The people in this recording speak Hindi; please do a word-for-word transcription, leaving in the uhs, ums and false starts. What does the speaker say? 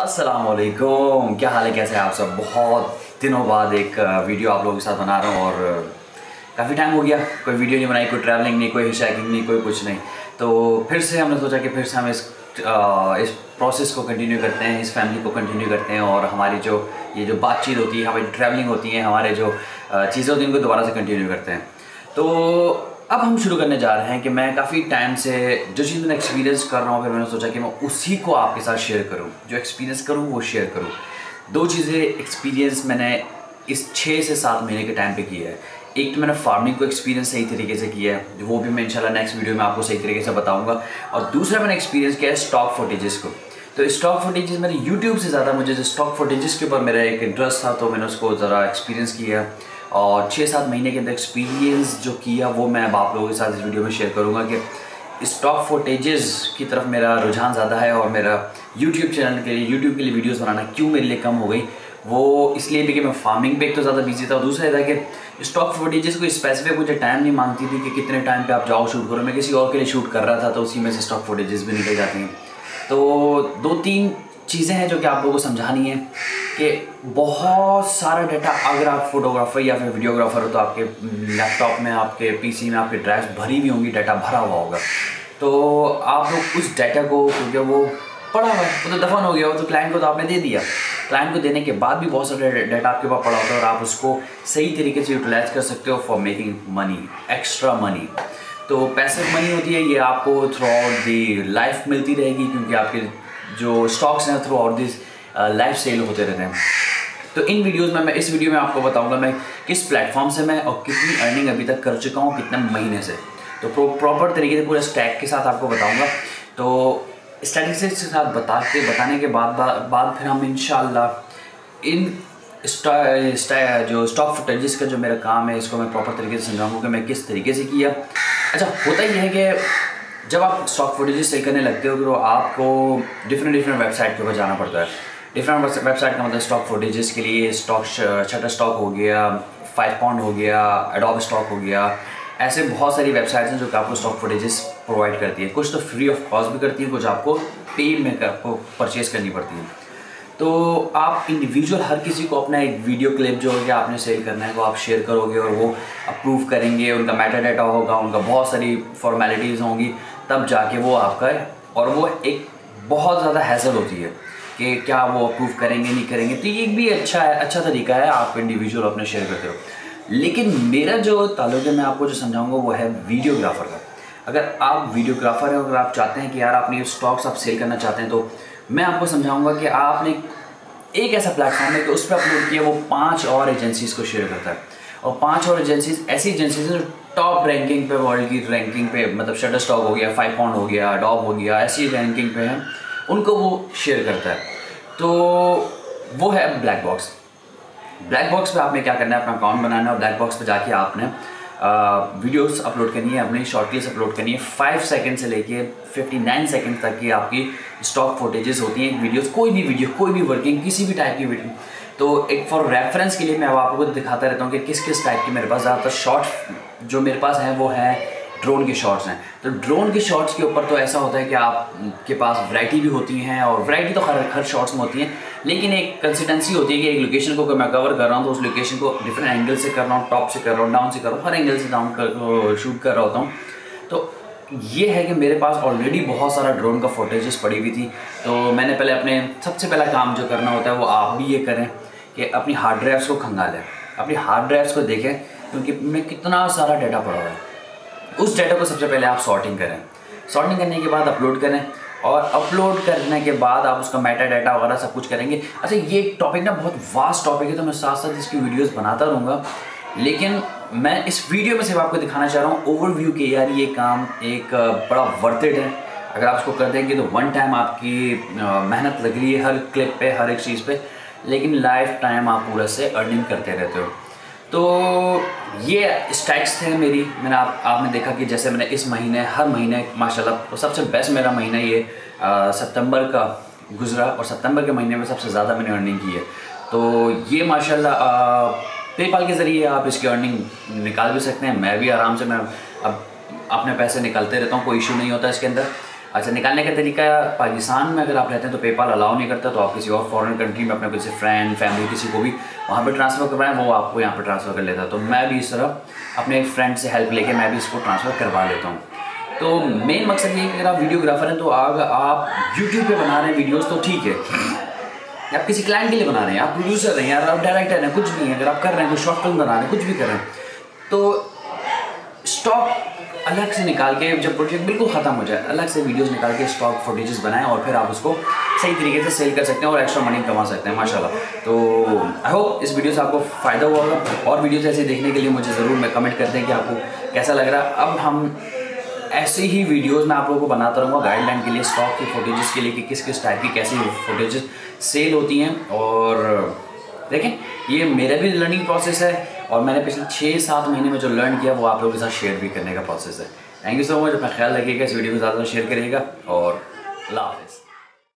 अस्सलामुअलैकुम, क्या हाल है, कैसे हैं आप सब। बहुत दिनों बाद एक वीडियो आप लोगों के साथ बना रहा हूँ और काफ़ी टाइम हो गया कोई वीडियो नहीं बनाई, कोई ट्रैवलिंग नहीं, कोई हिशैकिंग नहीं, कोई कुछ नहीं। तो फिर से हमने सोचा कि फिर से हम इस आ, इस प्रोसेस को कंटिन्यू करते हैं, इस फैमिली को कंटिन्यू करते हैं और हमारी जो ये जो बातचीत होती है, हमारी ट्रैवलिंग होती है, हमारे जो चीज़ें होती हैं उनको दोबारा से कंटिन्यू करते हैं। तो अब हम शुरू करने जा रहे हैं कि मैं काफ़ी टाइम से जो चीज़ मैंने एक्सपीरियंस कर रहा हूँ, फिर मैंने सोचा कि मैं उसी को आपके साथ शेयर करूँ, जो एक्सपीरियंस करूँ वो शेयर करूँ। दो चीज़ें एक्सपीरियंस मैंने इस छः से सात महीने के टाइम पे की है। एक तो मैंने फार्मिंग को एक्सपीरियंस सही तरीके से किया है, वो भी मैं इंशाल्लाह नेक्स्ट वीडियो में आपको सही तरीके से बताऊँगा। और दूसरा मैंने एक्सपीरियंस किया है स्टॉक फुटेजेस को। तो स्टॉक फुटेजेस मैंने यूट्यूब से ज़्यादा, मुझे स्टॉक फुटेजेस के ऊपर मेरा एक इंटरेस्ट था, तो मैंने उसको ज़रा एक्सपीरियंस किया और छः सात महीने के अंदर एक्सपीरियंस जो किया वो मैं अब आप लोगों के साथ इस वीडियो में शेयर करूंगा कि स्टॉक फुटेजेस की तरफ मेरा रुझान ज़्यादा है और मेरा यूट्यूब चैनल के लिए यूट्यूब के लिए वीडियोस बनाना क्यों मेरे लिए कम हो गई। वो इसलिए भी कि मैं फार्मिंग पे एक तो ज़्यादा बिजी था और दूसरा ये था कि स्टॉक फुटेजेस को स्पेसिफिक मुझे टाइम नहीं मांगती थी कि कितने टाइम पर आप जाओ शूट करो। मैं किसी और के लिए शूट कर रहा था तो उसी में से स्टॉक फुटेजेस भी निकल जाते हैं। तो दो तीन चीज़ें हैं जो कि आप लोगों को समझानी है कि बहुत सारा डाटा, अगर आप फोटोग्राफर या फिर वीडियोग्राफर हो तो आपके लैपटॉप में, आपके पीसी में आपके ड्राइव भरी हुई होंगी, डाटा भरा हुआ होगा। तो आप लोग उस डाटा को, क्योंकि वो पड़ा हुआ है, वो तो दफन हो गया, वो तो क्लाइंट को तो आपने दे दिया, क्लाइंट को देने के बाद भी बहुत सारा डाटा आपके पास पड़ा होता है और आप उसको सही तरीके से यूटिलाइज कर सकते हो for making money, extra money. तो पैसिव मनी होती है, ये आपको थ्रू आउट दी लाइफ मिलती रहेगी क्योंकि आपके जो स्टॉक्स हैं throughout this life sell होते रहते हैं। तो इन वीडियोस में मैं इस वीडियो में आपको बताऊंगा मैं किस प्लेटफॉर्म से मैं और कितनी अर्निंग अभी तक कर चुका हूँ, कितने महीने से। तो प्रॉपर तरीके से पूरा स्टैक के साथ आपको बताऊंगा। तो स्टैटिस्टिक्स के साथ बता के बताने के बाद बा, बाद फिर हम इंशाल्लाह इन स्टा, स्टा, जो स्टॉक फुटेजेस का जो मेरा काम है इसको मैं प्रॉपर तरीके से समझाऊंगा कि मैं किस तरीके से किया। अच्छा, होता ही है कि जब आप स्टॉक फुटेजेस सेल करने लगते हो तो आपको डिफरेंट डिफरेंट वेबसाइट के ऊपर जाना पड़ता है। डिफरेंट वेबसाइट का मतलब स्टॉक फुटेजेस के लिए स्टॉक शटर स्टॉक हो गया, फाइव पॉन्ड हो गया, एडोब स्टॉक हो गया, ऐसे बहुत सारी वेबसाइट्स हैं जो कि आपको स्टॉक फुटेजेस प्रोवाइड करती है। कुछ तो फ्री ऑफ कॉस्ट भी करती है, कुछ आपको पे में आपको परचेज़ करनी पड़ती है। तो आप इंडिविजुअल हर किसी को अपना एक वीडियो क्लिप जो होगा आपने सेल करना है वो आप शेयर करोगे और वो अप्रूव करेंगे, उनका मेटा डाटा होगा, उनका बहुत सारी फॉर्मेलिटीज़ होंगी, तब जाके वो आपका है। और वो एक बहुत ज़्यादा हैसल होती है कि क्या वो अप्रूव करेंगे नहीं करेंगे। तो ये भी अच्छा है, अच्छा तरीका है, आप इंडिविजुअल अपने शेयर करते हो। लेकिन मेरा जो ताल्लुक है, मैं आपको जो समझाऊंगा वो है वीडियोग्राफर का। अगर आप वीडियोग्राफर हैं, अगर आप चाहते हैं कि यार अपने स्टॉक्स आप सेल करना चाहते हैं, तो मैं आपको समझाऊँगा कि आपने एक ऐसा प्लेटफॉर्म है कि उस पर अपलोड किया, वो पाँच और एजेंसीज़ को शेयर करता है और पाँच और एजेंसीज़ ऐसी एजेंसीज़ हैं जो टॉप रैंकिंग पे, वर्ल्ड की रैंकिंग पे, मतलब शटरस्टॉक हो गया, फाइव पॉन्ड हो गया, एडोब हो गया, ऐसी रैंकिंग पे हैं, उनको वो शेयर करता है। तो वो है ब्लैकबॉक्स। ब्लैकबॉक्स पे आपने क्या करना है, अपना अकाउंट बनाना है और ब्लैकबॉक्स पे जाके आपने वीडियोस अपलोड करनी है, अपनी शॉर्ट क्लिप्स अपलोड करनी है। फाइव सेकंड से लेके फिफ्टी नाइन सेकेंड तक की आपकी स्टॉक फुटेजेस होती हैं वीडियोज़, कोई भी वीडियो, कोई भी वर्किंग, किसी भी टाइप की वीडियो। तो एक फॉर रेफरेंस के लिए मैं अब आपको दिखाता रहता हूँ कि किस किस टाइप के मेरे पास ज़्यादातर शॉर्ट जो मेरे पास हैं वो है ड्रोन के शॉट्स हैं। तो ड्रोन के शॉट्स के ऊपर तो ऐसा होता है कि आपके पास वैरायटी भी होती हैं और वैरायटी तो हर हर शॉट्स में होती हैं, लेकिन एक कंसिस्टेंसी होती है कि एक लोकेशन को मैं कवर कर रहा हूँ तो उस लोकेशन को डिफरेंट एंगल से कर रहा हूँ, टॉप से कर रहा हूँ, डाउन से कर रहा हूँ, हर एंगल से डाउन कर शूट कर रहा होता हूँ। तो ये है कि मेरे पास ऑलरेडी बहुत सारा ड्रोन का फुटेजेस पड़ी हुई थी। तो मैंने पहले अपने सबसे पहला काम जो करना होता है वो आप भी ये करें कि अपनी हार्ड ड्राइव्स को खंगालें, अपनी हार्ड ड्राइव्स को देखें क्योंकि उनमें कितना सारा डाटा पड़ा हुआ है। उस डाटा को सबसे पहले आप सॉर्टिंग करें, सॉर्टिंग करने के बाद अपलोड करें और अपलोड करने के बाद आप उसका मेटा डाटा वगैरह सब कुछ करेंगे। अच्छा, ये टॉपिक ना बहुत वास्ट टॉपिक है, तो मैं साथ साथ इसकी वीडियोज़ बनाता रहूँगा, लेकिन मैं इस वीडियो में सिर्फ आपको दिखाना चाह रहा हूँ ओवरव्यू के यार ये काम एक बड़ा वर्थ इट है। अगर आप इसको कर देंगे तो वन टाइम आपकी मेहनत लग रही है हर क्लिप पे, हर एक चीज़ पे, लेकिन लाइफ टाइम आप पूरा से अर्निंग करते रहते हो। तो ये स्टैट्स थे मेरी। मैंने आप आपने देखा कि जैसे मैंने इस महीने हर महीने माशाल्लाह, सबसे बेस्ट मेरा महीना ये सितंबर का गुजरा और सितंबर के महीने में सबसे ज़्यादा मैंने अर्निंग की है। तो ये माशाल्लाह पेपाल के ज़रिए आप इसकी अर्निंग निकाल भी सकते हैं। मैं भी आराम से मैं अब अपने पैसे निकालते रहता हूँ, कोई इशू नहीं होता इसके अंदर। अच्छा, निकालने का तरीका, पाकिस्तान में अगर आप रहते हैं तो पेपाल अलाउ नहीं करता, तो आप किसी और फॉरेन कंट्री में अपने किसी फ्रेंड फैमिली किसी को भी वहाँ पे ट्रांसफ़र करवाएं, वो आपको यहाँ पे ट्रांसफ़र कर लेता है। तो मैं भी इस तरह अपने एक फ्रेंड से हेल्प लेके मैं भी इसको ट्रांसफ़र करवा लेता हूँ। तो मेन मकसद ये है कि अगर आप वीडियोग्राफर हैं तो अगर आप यूट्यूब पर बना रहे हैं वीडियोज़ तो ठीक है, आप किसी क्लाइंट के लिए बना रहे हैं, आप प्रोड्यूसर हैं यार, आप डायरेक्टर हैं, कुछ भी हैं, अगर आप कर रहे हैं कुछ शॉर्ट फिल्म बना रहे हैं, कुछ भी कर रहे हैं, तो स्टॉक अलग से निकाल के जब प्रोजेक्ट बिल्कुल ख़त्म हो जाए अलग से वीडियोस निकाल के स्टॉक फुटेजेस बनाएं और फिर आप उसको सही तरीके से सेल कर सकते हैं और एक्स्ट्रा मनी कमा सकते हैं माशाल्लाह। तो आई होप इस वीडियो से आपको फ़ायदा हुआ होगा, और वीडियोज़ ऐसे देखने के लिए मुझे ज़रूर मैं कमेंट कर दें कि आपको कैसा लग रहा है। अब हम ऐसे ही वीडियोस मैं आप लोगों को बनाता रहूँगा गाइडलाइन के लिए, स्टॉक की फोटेजेस के लिए कि किस किस टाइप की कैसी फोटेजेस सेल होती हैं। और देखें ये मेरा भी लर्निंग प्रोसेस है और मैंने पिछले छः सात महीने में जो लर्न किया वो आप लोगों के साथ शेयर भी करने का प्रोसेस है। थैंक यू सो मच, अपना ख्याल रखिएगा, इस वीडियो को ज़्यादा शेयर करिएगा और लाभ।